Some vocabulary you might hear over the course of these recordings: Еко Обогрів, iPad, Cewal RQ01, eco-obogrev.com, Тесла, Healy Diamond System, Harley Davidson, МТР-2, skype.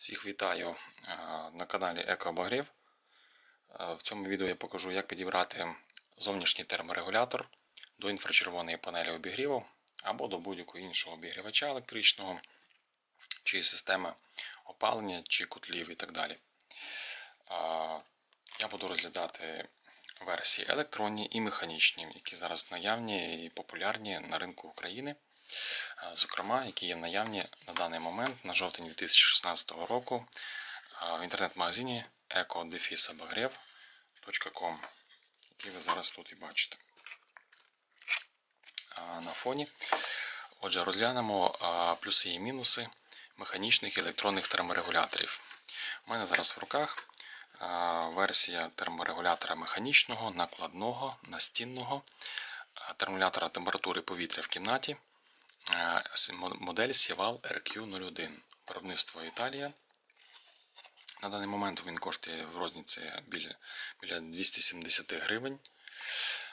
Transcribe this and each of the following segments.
Всіх вітаю на каналі Еко Обогрів. В цьому відео я покажу, як підібрати зовнішній терморегулятор до інфрачервоної панелі обігріву або до будь-якого іншого обігрівача електричного, чи системи опалення, чи котлів і так далі. Я буду розглядати версії електронні і механічні, які зараз наявні і популярні на ринку України. Зокрема, які є наявні на даний момент, на жовтень 2016 року, в інтернет-магазині eco-obogrev.com, який ви зараз тут і бачите на фоні. Отже, розглянемо плюси і мінуси механічних і електронних терморегуляторів. У мене зараз в руках версія терморегулятора механічного, накладного, настінного, терморегулятора температури повітря в кімнаті, модель Cewal RQ01, виробництво Італія. На даний момент він коштує в розниці біля 270 гривень.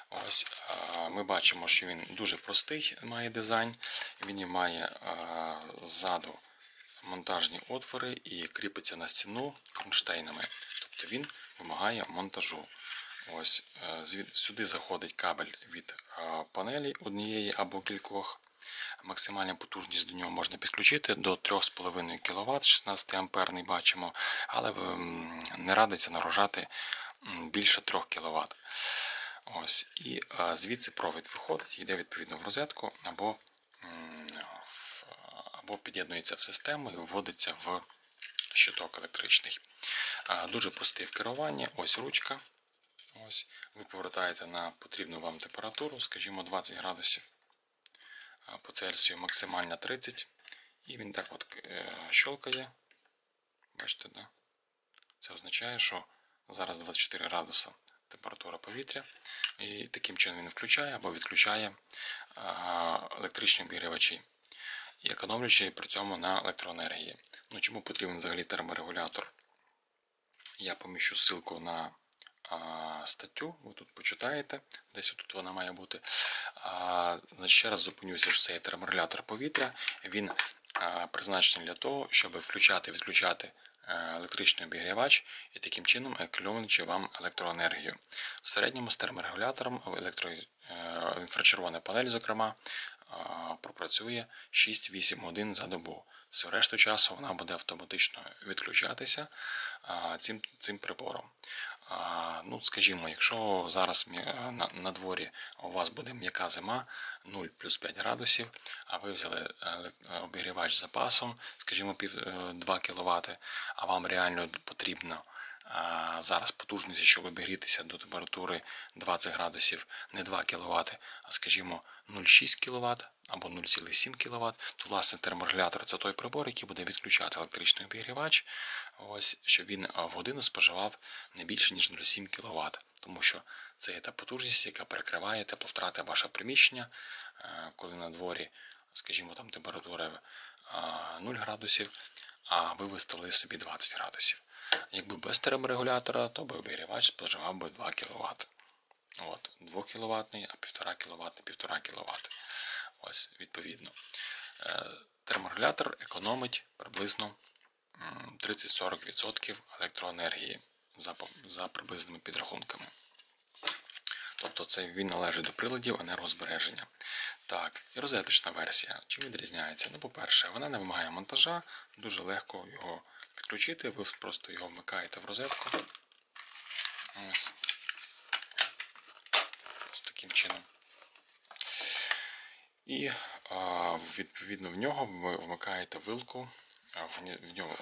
Ось, ми бачимо, що він дуже простий, має дизайн. Він має ззаду монтажні отвори і кріпиться на стіну кронштейнами. Тобто він вимагає монтажу. Ось, сюди заходить кабель від панелі однієї або кількох. Максимальна потужність до нього можна підключити до 3,5 кВт, 16 амперний бачимо, але не радиться наражати більше 3 кВт. Ось. І звідси провід виходить, йде відповідно в розетку або під'єднується в систему і вводиться в щиток електричний. Дуже простий в керуванні, ось ручка. Ось. Ви повертаєте на потрібну вам температуру, скажімо 20 градусів. По Цельсію максимально 30, і він так от щолкає, бачите, да? Це означає, що зараз 24 градуса температура повітря, і таким чином він включає або відключає електричні обігрівачі, і економлюючи при цьому на електроенергії. Ну, чому потрібен взагалі терморегулятор? Я поміщу ссылку на статтю, ви тут почитаєте, десь тут вона має бути. Ще раз зупинюся, що цей терморегулятор повітря, він призначений для того, щоб включати і відключати електричний обігрівач і таким чином економлюючи вам електроенергію. В середньому з терморегулятором інфрачервона панель, зокрема, пропрацює 6-8 годин за добу. Всю решту часу вона буде автоматично відключатися цим прибором. Ну, скажімо, якщо зараз на дворі у вас буде м'яка зима, 0 плюс 5 градусів, а ви взяли обігрівач з запасом, скажімо, 2 кВт, а вам реально потрібно зараз потужність, щоб обігрітися до температури 20 градусів, не 2 кВт, а скажімо 0,6 кВт або 0,7 кВт, то власне терморегулятор – це той прибор, який буде відключати електричний обігрівач, ось, щоб він в годину споживав не більше, ніж 0,7 кВт, тому що це є та потужність, яка перекриває тепловтрати ваше приміщення, коли на дворі, скажімо, там температура 0 градусів, а ви виставили собі 20 градусів. Якби без терморегулятора, то би обігрівач споживав би 2 кВт. От, 2 кВт, а 1,5 кВт, 1,5 кВт. Ось, відповідно. Терморегулятор економить приблизно 30-40% електроенергії за приблизними підрахунками. Тобто це він належить до приладів енергозбереження. Так, і розеточна версія. Чим відрізняється? Ну, по-перше, вона не вимагає монтажа, дуже легко його підключити, ви просто його вмикаєте в розетку. Ось. Ось таким чином. І відповідно в нього ви вмикаєте вилку.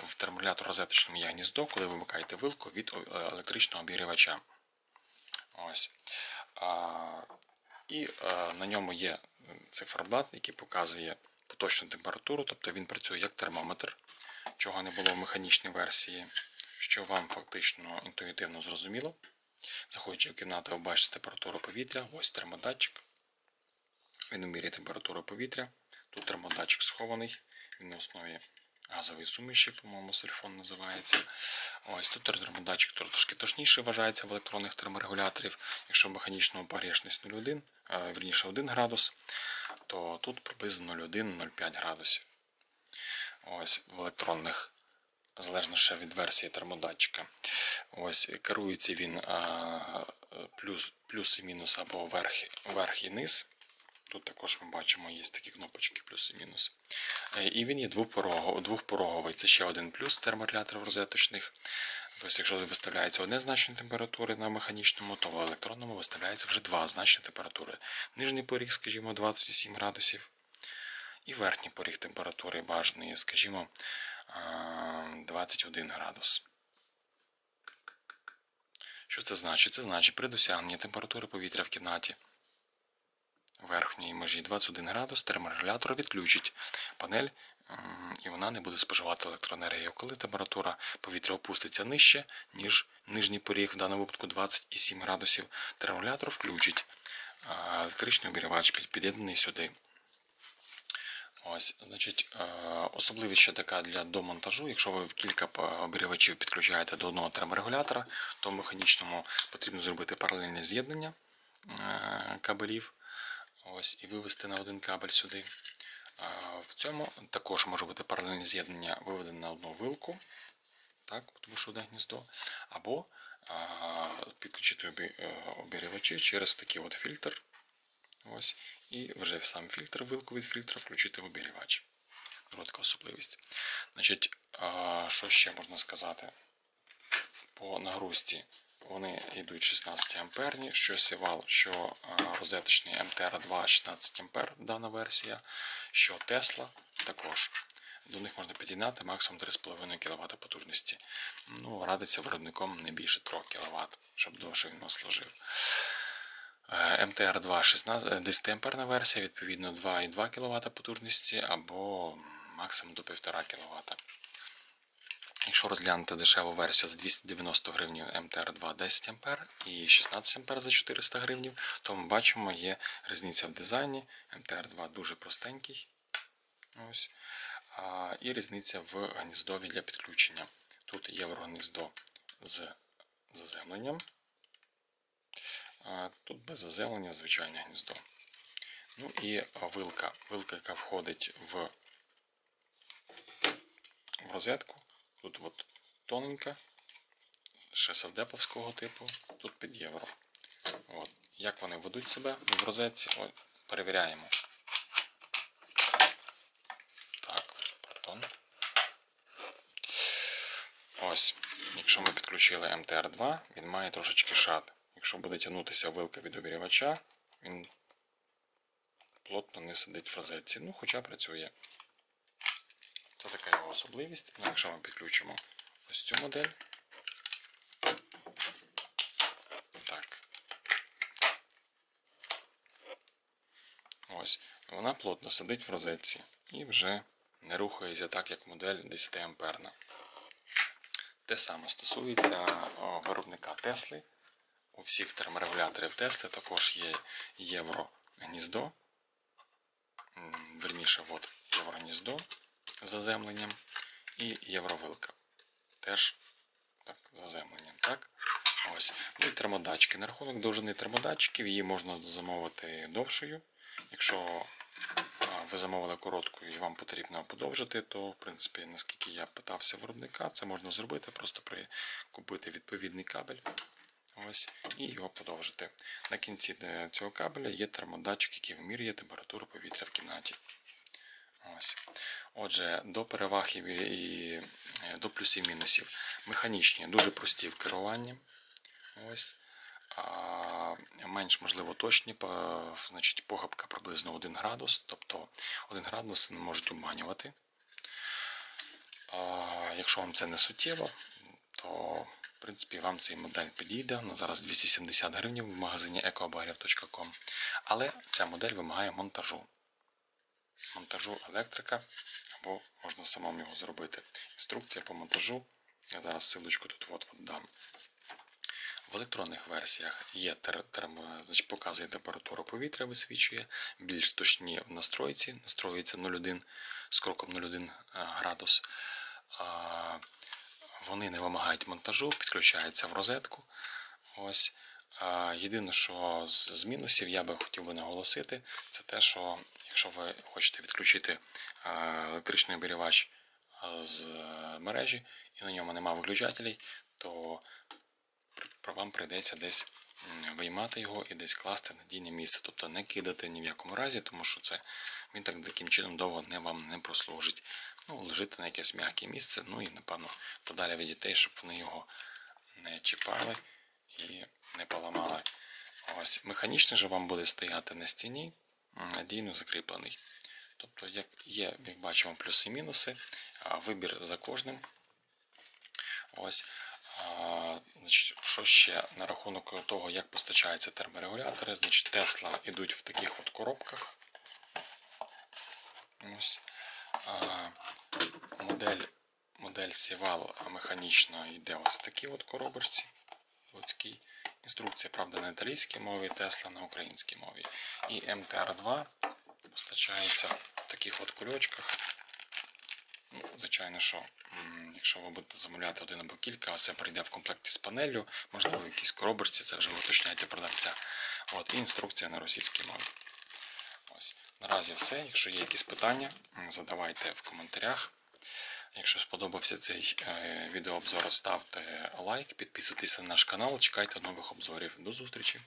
В терморегулятор розеточному є гніздо, коли ви вмикаєте вилку від електричного обігрівача. Ось. І на ньому є циферблат, який показує поточну температуру, тобто він працює як термометр, чого не було в механічній версії, що вам фактично інтуїтивно зрозуміло. Заходячи в кімнату, ви бачите температуру повітря, ось термодатчик, він міряє температуру повітря, тут термодатчик схований, він на основі газової суміші, по-моєму, сульфон називається. Ось тут термодатчик трошки точніше вважається в електронних терморегуляторів. Якщо в механічному погрешність 0,1, вірніше 1 градус, то тут приблизно 0,1-0,5 градусів. Ось в електронних залежно ще від версії термодатчика. Ось, керується він плюс і мінус або верх і низ. Тут також ми бачимо, є такі кнопочки плюс і мінус. І він є двохпороговий. Це ще один плюс терморегуляторів розеточних. Тобто, якщо виставляється одне значення температури на механічному, то в електронному виставляється вже два значення температури. Нижній поріг, скажімо, 27 градусів. І верхній поріг температури бажаний, скажімо, 21 градус. Що це значить? Це значить, при досягненні температури повітря в кімнаті верхньої межі 21 градус, терморегулятор відключить панель, і вона не буде споживати електроенергію, коли температура повітря опуститься нижче, ніж нижній поріг, в даному випадку 27 градусів, терморегулятор включить електричний обігрівач, під'єднаний сюди. Ось, значить, особливість ще така для домонтажу, якщо ви кілька обігрівачів підключаєте до одного терморегулятора, то в механічному потрібно зробити паралельне з'єднання кабелів. Ось, і вивести на один кабель сюди. В цьому також може бути паралельне з'єднання виведене на одну вилку, так, тому що одне гніздо, або підключити обігрівачі через такий от фільтр. Ось, і вже в сам фільтр, вилку від фільтра включити в обігрівач. Коротка особливість. Значить, що ще можна сказати? По нагрузці вони йдуть 16 амперні, що Cewal, що розеточний МТР-2 16 ампер, дана версія, що Тесла також. До них можна під'єднати максимум 3,5 кВт потужності. Ну, радиться виробником не більше 3 кВт, щоб довше він нас служив. МТР-2 10 амперна версія, відповідно 2,2 кВт потужності або максимум до 1,5 кВт. Якщо розглянути дешеву версію за 290 гривнів МТР-2 10 А і 16 А за 400 гривнів, то ми бачимо, є різниця в дизайні. МТР-2 дуже простенький. Ось. І різниця в гніздові для підключення. Тут єврогніздо з заземленням. Тут без заземлення звичайне гніздо. Ну і вилка. Вилка, яка входить в розетку. Тут от тоненька, ще савдеповського типу, тут під євро. От. Як вони ведуть себе в розетці, ось, перевіряємо. Так, пардон. Ось, якщо ми підключили МТР-2, він має трошечки шат. Якщо буде тягнутися вилка від обігрівача, він плотно не сидить в розетці, ну хоча працює. Це така його особливість. Ну, якщо ми підключимо ось цю модель, так. Ось. Вона плотно сидить в розетці і вже не рухається так, як модель 10 амперна. Те саме стосується виробника Тесли. У всіх терморегуляторів Тесли також є єврогніздо, верніше, от єврогніздо заземленням і євровилка. Теж так, заземленням. Так? Ось. Ну і термодатчики. На рахунок довжини термодатчиків її можна замовити довшою. Якщо ви замовили коротку і вам потрібно подовжити, то, в принципі, наскільки я питався виробника, це можна зробити, просто купити відповідний кабель. Ось, і його подовжити. На кінці цього кабеля є термодатчик, який вимірює температуру повітря в кімнаті. Ось. Отже, до переваг і до плюсів і мінусів. Механічні, дуже прості в керуванні. Ось. Менш, можливо, точні, значить, похибка приблизно 1 градус, тобто 1 градус не можуть обманювати. Якщо вам це не суттєво, то, в принципі, вам цей модель підійде. Вона зараз 270 гривень в магазині eco-obogrev.com. Але ця модель вимагає монтажу електрика, або можна самому його зробити. Інструкція по монтажу, я зараз силочку тут дам. В електронних версіях є значить, показує температуру повітря, висвічує, більш точні в настройці, настроюється 0,1 з кроком 0,1 градус. Вони не вимагають монтажу, підключаються в розетку. Ось. Єдине, що з мінусів я би хотів би наголосити, це те, що якщо ви хочете відключити електричний обігрівач з мережі і на ньому немає виключателів, то вам прийдеться десь виймати його і десь класти в надійне місце. Тобто не кидати ні в якому разі, тому що це він таким чином довго вам не прослужить. Ну, лежити на якесь м'яке місце, ну і напевно подалі від дітей, щоб вони його не чіпали і не поламали. Ось. Механічно же вам буде стояти на стіні, надійно закріплений. Тобто, як є, як бачимо, плюси і мінуси, вибір за кожним. Ось. Значить, що ще на рахунок того, як постачаються терморегулятори. Значить, Тесла йдуть в таких от коробках. Ось. Модель Cewal механічно йде ось в такій от коробочці. Луцькій. Інструкція, правда, на італійській мові, Тесла на українській мові. І МТР-2 постачається в таких от кульочках. Ну, звичайно, що якщо ви будете замовляти один або кілька, все прийде в комплекті з панеллю, можливо, в якійсь коробочці, це вже уточняйте продавця. От, і інструкція на російській мові. Ось. Наразі все. Якщо є якісь питання, задавайте в коментарях. Якщо сподобався цей відеообзор, ставте лайк, підписуйтесь на наш канал, чекайте нових обзорів. До зустрічі!